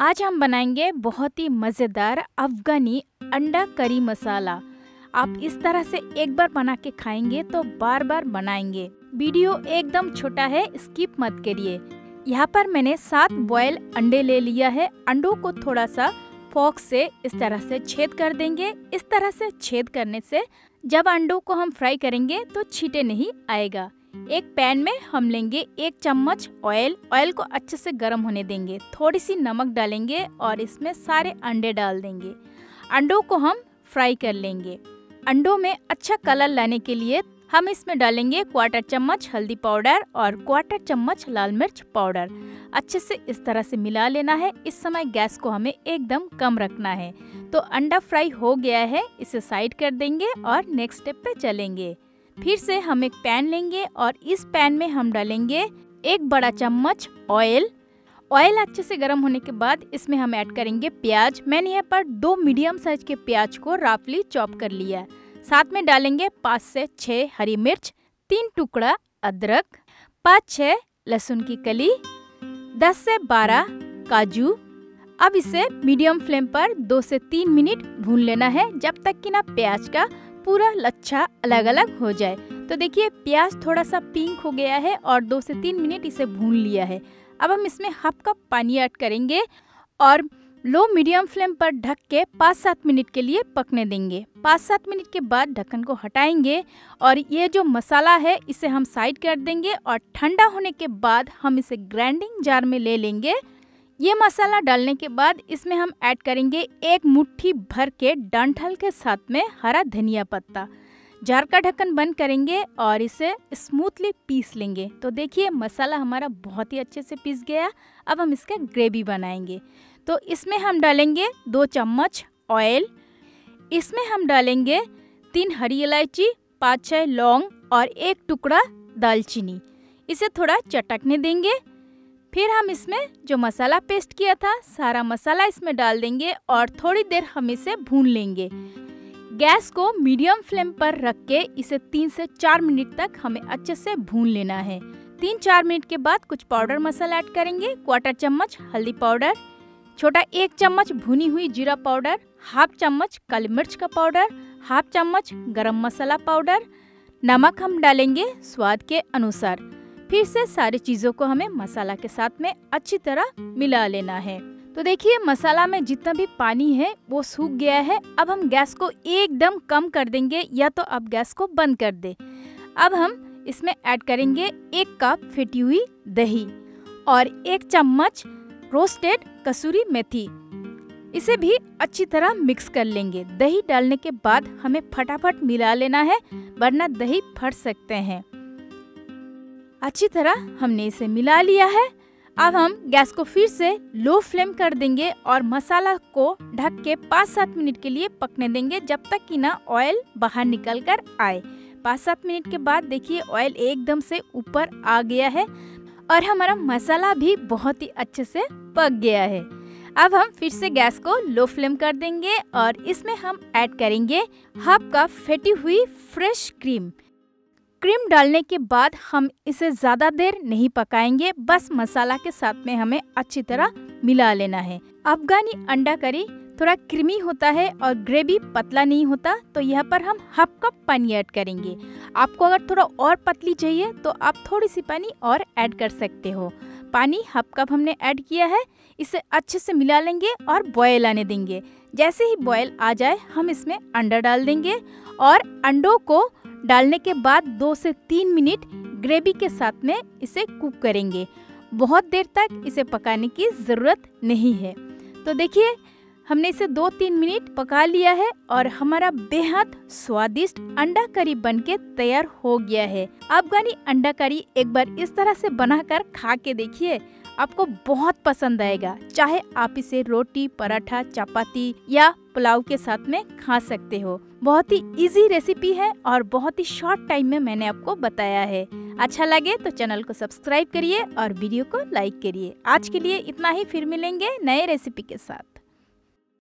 आज हम बनाएंगे बहुत ही मज़ेदार अफ़गानी अंडा करी मसाला। आप इस तरह से एक बार बना के खाएंगे तो बार बार बनाएंगे। वीडियो एकदम छोटा है, स्किप मत करिए। यहाँ पर मैंने 7 बॉयल अंडे ले लिया है। अंडों को थोड़ा सा फॉर्क से इस तरह से छेद कर देंगे। इस तरह से छेद करने से जब अंडों को हम फ्राई करेंगे तो छींटे नहीं आएगा। एक पैन में हम लेंगे 1 चम्मच ऑयल को अच्छे से गर्म होने देंगे। थोड़ी सी नमक डालेंगे और इसमें सारे अंडे डाल देंगे। अंडों को हम फ्राई कर लेंगे। अंडों में अच्छा कलर लाने के लिए हम इसमें डालेंगे 1/4 चम्मच हल्दी पाउडर और 1/4 चम्मच लाल मिर्च पाउडर। अच्छे से इस तरह से मिला लेना है। इस समय गैस को हमें एकदम कम रखना है। तो अंडा फ्राई हो गया है, इसे साइड कर देंगे और नेक्स्ट स्टेप पे चलेंगे। फिर से हम एक पैन लेंगे और इस पैन में हम डालेंगे 1 बड़ा चम्मच ऑयल। ऑयल अच्छे से गर्म होने के बाद इसमें हम ऐड करेंगे प्याज। मैंने यहाँ पर 2 मीडियम साइज के प्याज को रफली चॉप कर लिया। साथ में डालेंगे 5 से 6 हरी मिर्च, 3 टुकड़ा अदरक, 5-6 लहसुन की कली, 10 से 12 काजू। अब इसे मीडियम फ्लेम पर 2 से 3 मिनट भून लेना है, जब तक कि ना प्याज का पूरा लच्छा अलग अलग हो जाए। तो देखिए प्याज थोड़ा सा पिंक हो गया है और 2 से 3 मिनट इसे भून लिया है। अब हम इसमें 1/2 कप पानी ऐड करेंगे और लो मीडियम फ्लेम पर ढक के 5-7 मिनट के लिए पकने देंगे। 5-7 मिनट के बाद ढक्कन को हटाएंगे और ये जो मसाला है इसे हम साइड कर देंगे और ठंडा होने के बाद हम इसे ग्राइंडिंग जार में ले लेंगे। ये मसाला डालने के बाद इसमें हम ऐड करेंगे 1 मुट्ठी भर के डंठल के साथ में हरा धनिया पत्ता। जार का ढक्कन बंद करेंगे और इसे स्मूथली पीस लेंगे। तो देखिए मसाला हमारा बहुत ही अच्छे से पीस गया। अब हम इसका ग्रेवी बनाएंगे। तो इसमें हम डालेंगे 2 चम्मच ऑयल। इसमें हम डालेंगे 3 हरी इलायची, 5-6 लौंग और 1 टुकड़ा दालचीनी। इसे थोड़ा चटकने देंगे। फिर हम इसमें जो मसाला पेस्ट किया था सारा मसाला इसमें डाल देंगे और थोड़ी देर हम इसे भून लेंगे। गैस को मीडियम फ्लेम पर रख के इसे 3 से 4 मिनट तक हमें अच्छे से भून लेना है। 3-4 मिनट के बाद कुछ पाउडर मसाला ऐड करेंगे। 1/4 चम्मच हल्दी पाउडर, छोटा 1 चम्मच भुनी हुई जीरा पाउडर, 1/2 चम्मच काली मिर्च का पाउडर, 1/2 चम्मच गरम मसाला पाउडर, नमक हम डालेंगे स्वाद के अनुसार। फिर से सारी चीज़ों को हमें मसाला के साथ में अच्छी तरह मिला लेना है। तो देखिए मसाला में जितना भी पानी है वो सूख गया है। अब हम गैस को एकदम कम कर देंगे या तो आप गैस को बंद कर दें। अब हम इसमें ऐड करेंगे 1 कप फेंटी हुई दही और 1 चम्मच रोस्टेड कसूरी मेथी। इसे भी अच्छी तरह मिक्स कर लेंगे। दही डालने के बाद हमें फटाफट मिला लेना है, वरना दही फट सकते हैं। अच्छी तरह हमने इसे मिला लिया है। अब हम गैस को फिर से लो फ्लेम कर देंगे और मसाला को ढक के 5-7 मिनट के लिए पकने देंगे, जब तक कि ना ऑयल बाहर निकल कर आए। 5-7 मिनट के बाद देखिए ऑयल एकदम से ऊपर आ गया है और हमारा मसाला भी बहुत ही अच्छे से पक गया है। अब हम फिर से गैस को लो फ्लेम कर देंगे और इसमें हम ऐड करेंगे 1/2 कप फेटी हुई फ्रेश क्रीम। क्रीम डालने के बाद हम इसे ज़्यादा देर नहीं पकाएंगे, बस मसाला के साथ में हमें अच्छी तरह मिला लेना है। अफ़गानी अंडा करी थोड़ा क्रीमी होता है और ग्रेवी पतला नहीं होता, तो यहाँ पर हम 1/2 कप पानी ऐड करेंगे। आपको अगर थोड़ा और पतली चाहिए तो आप थोड़ी सी पानी और ऐड कर सकते हो। पानी 1/2 कप हमने ऐड किया है। इसे अच्छे से मिला लेंगे और बॉयल आने देंगे। जैसे ही बॉयल आ जाए हम इसमें अंडा डाल देंगे और अंडों को डालने के बाद 2 से 3 मिनट ग्रेवी के साथ में इसे कुक करेंगे। बहुत देर तक इसे पकाने की ज़रूरत नहीं है। तो देखिए हमने इसे 2-3 मिनट पका लिया है और हमारा बेहद स्वादिष्ट अंडा करी बनके तैयार हो गया है। अफ़गानी अंडा करी एक बार इस तरह से बनाकर खा के देखिए, आपको बहुत पसंद आएगा। चाहे आप इसे रोटी, पराठा, चपाती या पुलाव के साथ में खा सकते हो। बहुत ही इजी रेसिपी है और बहुत ही शॉर्ट टाइम में मैंने आपको बताया है। अच्छा लगे तो चैनल को सब्सक्राइब करिए और वीडियो को लाइक करिए। आज के लिए इतना ही, फिर मिलेंगे नए रेसिपी के साथ।